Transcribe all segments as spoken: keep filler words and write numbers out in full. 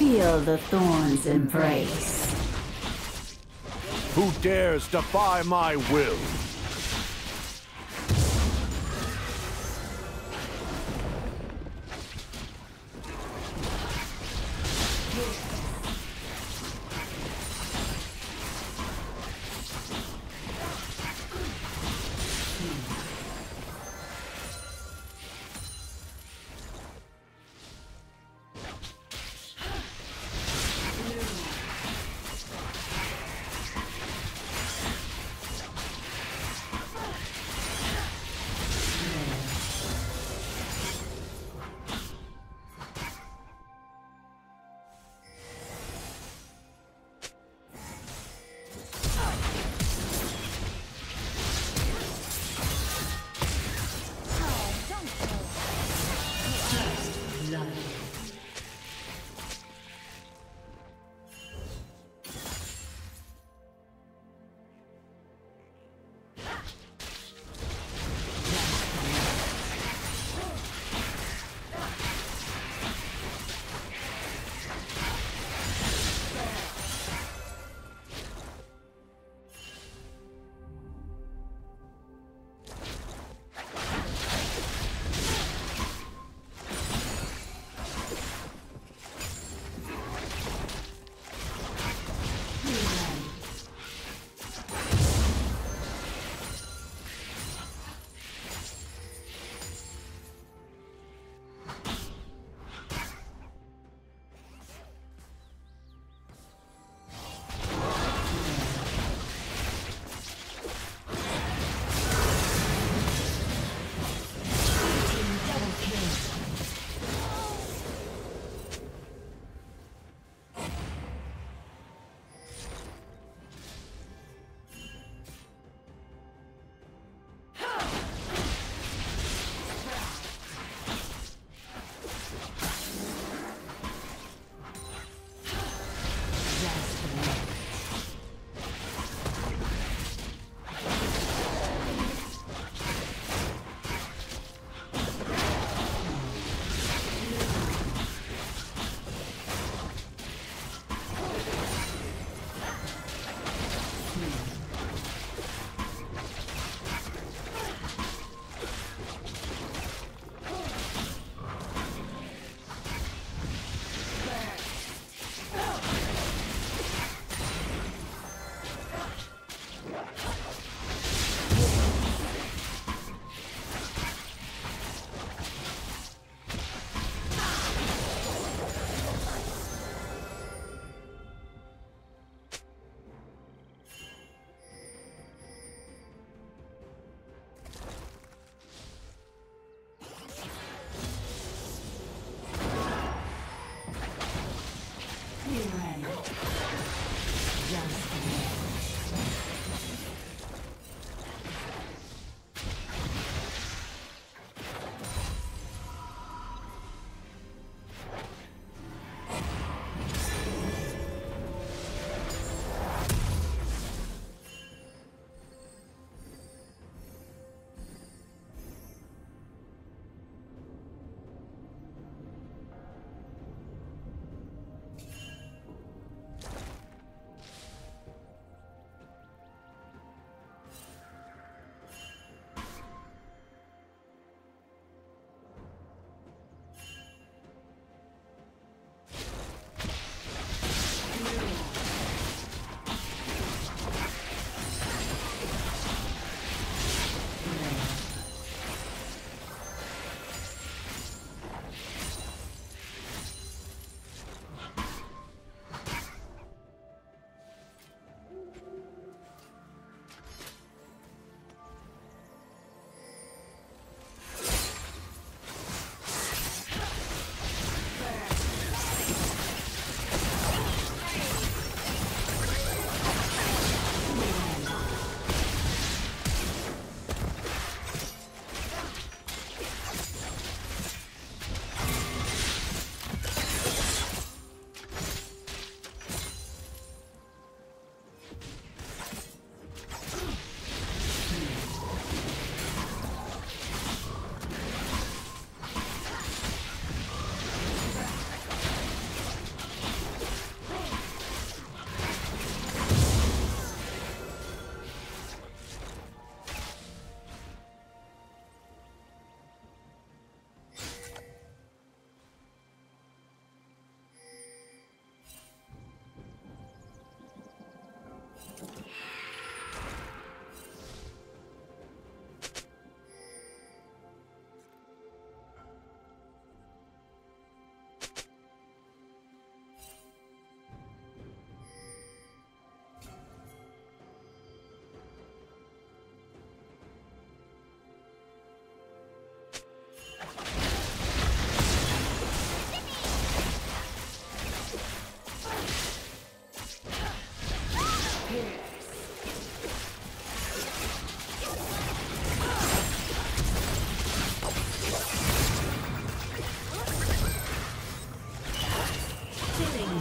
Feel the thorns embrace. Who dares defy my will?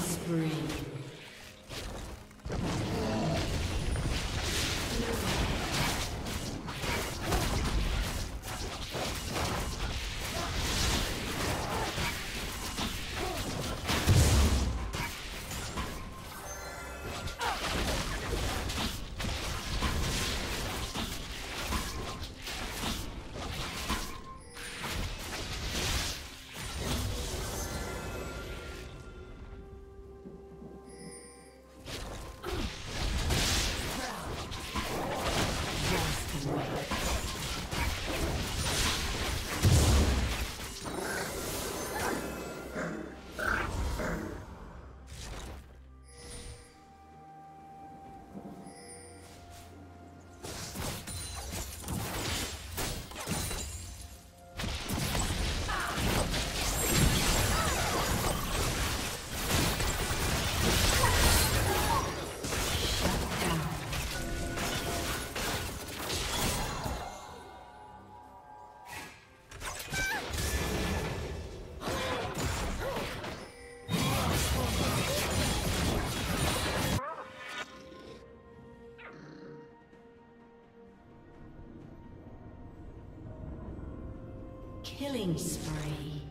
spree. Killing spree.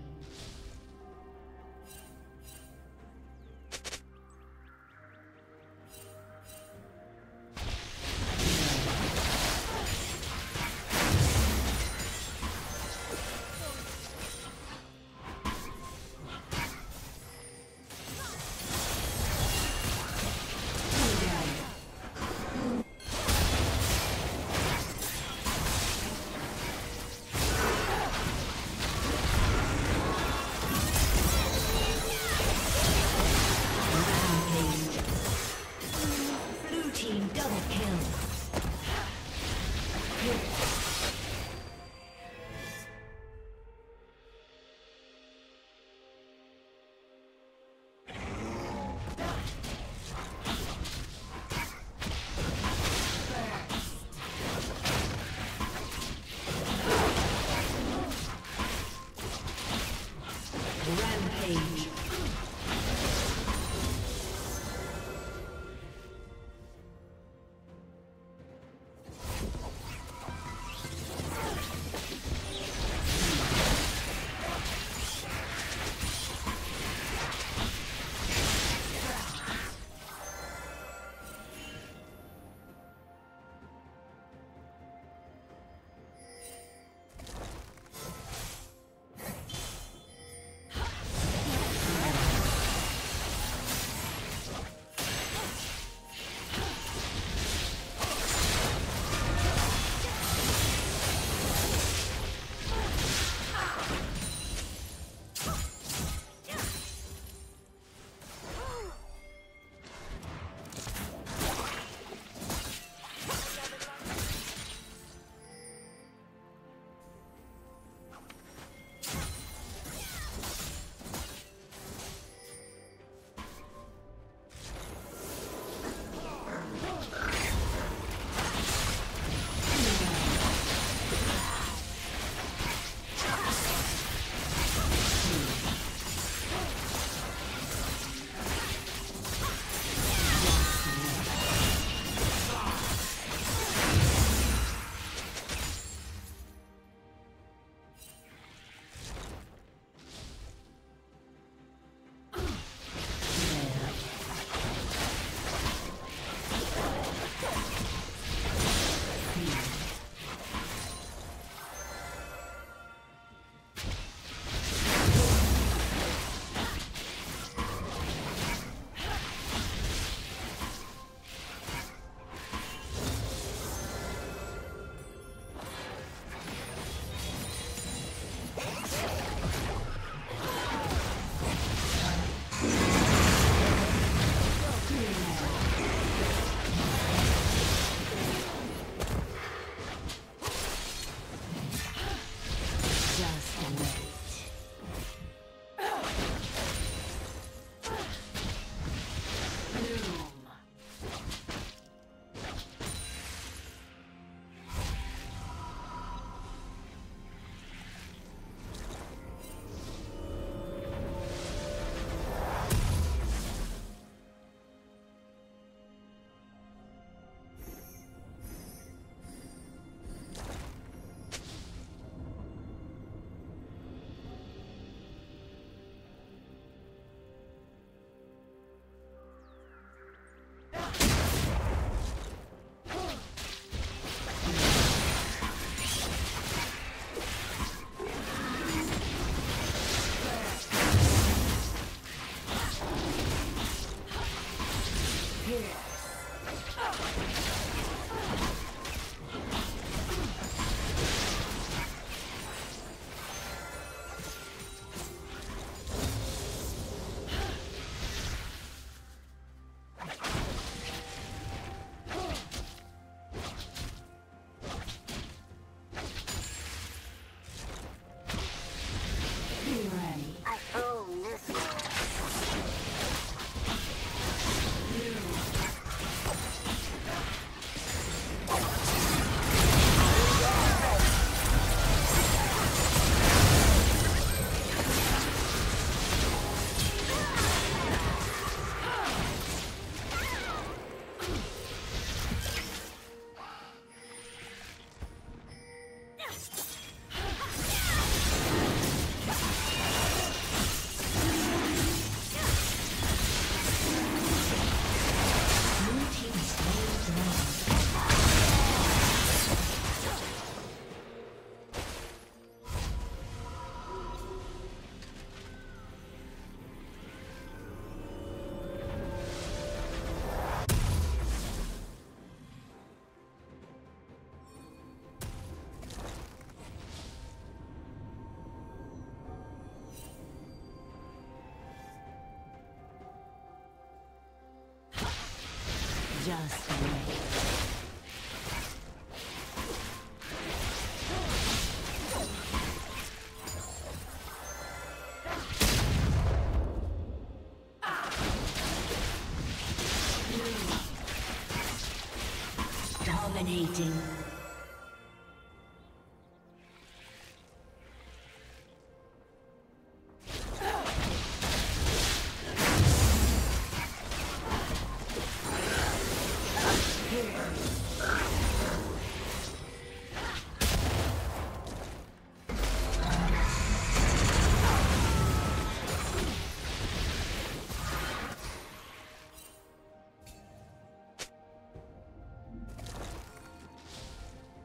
Just wait.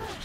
Red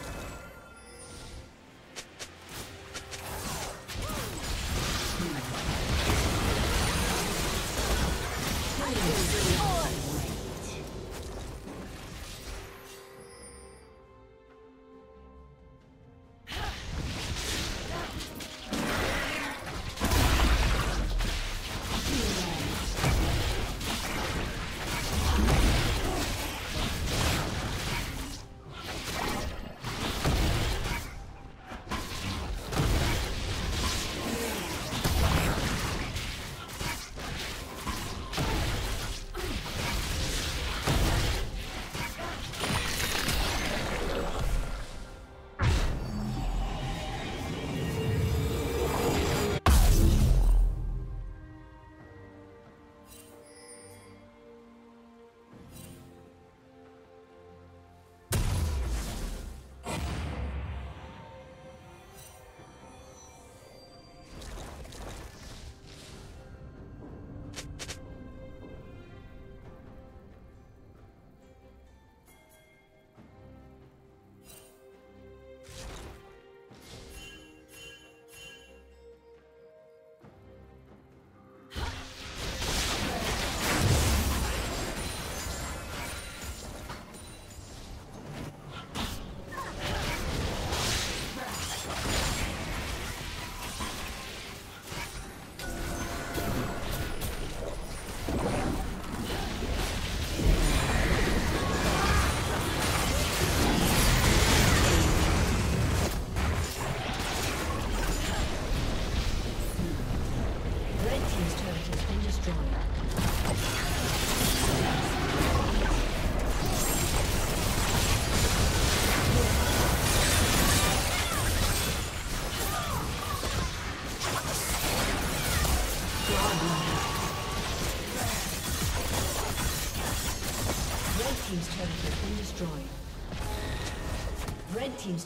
Red team's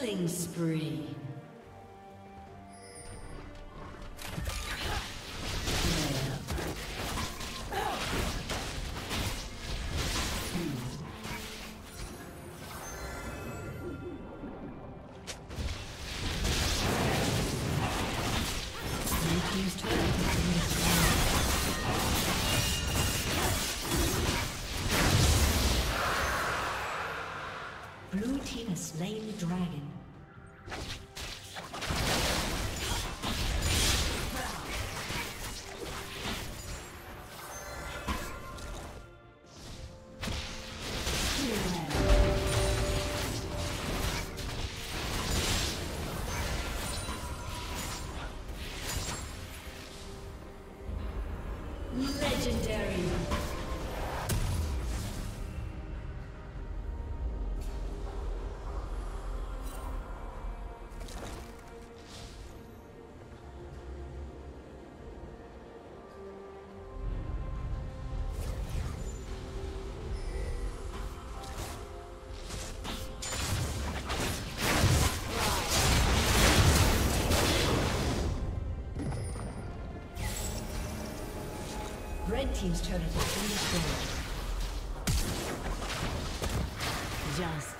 Killing spree. Slain the dragon. Red team's turret has been destroyed. Just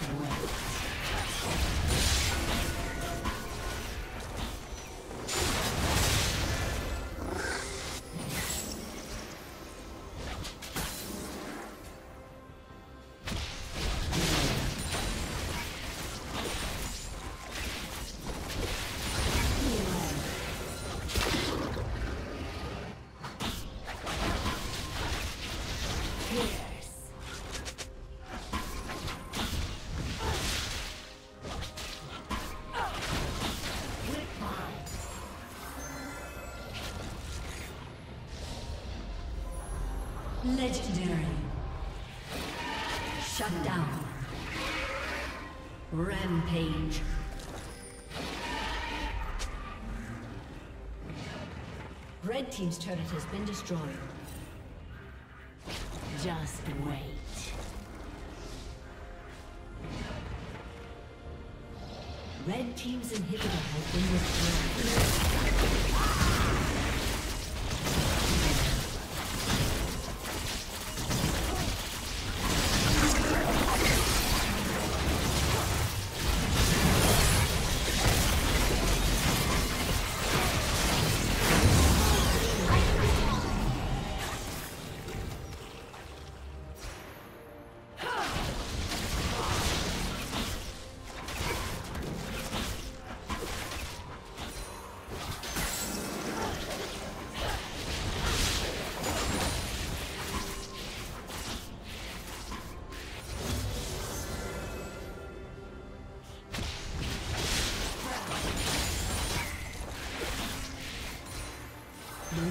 legendary. Shut down. Rampage. Red team's turret has been destroyed. Just wait. Red team's inhibitor has been destroyed. Blue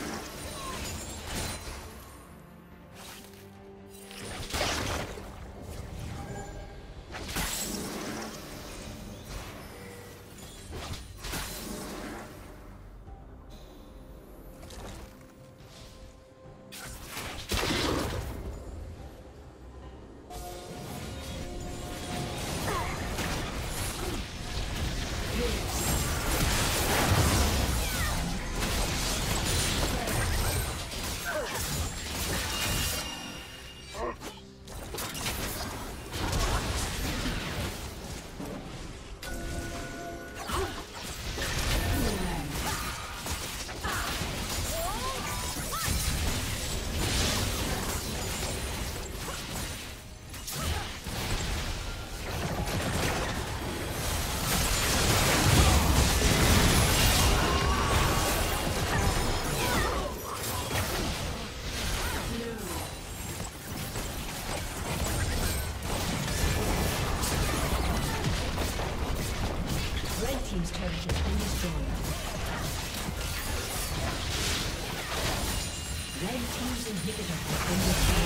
Red team's inhibitor has been destroyed.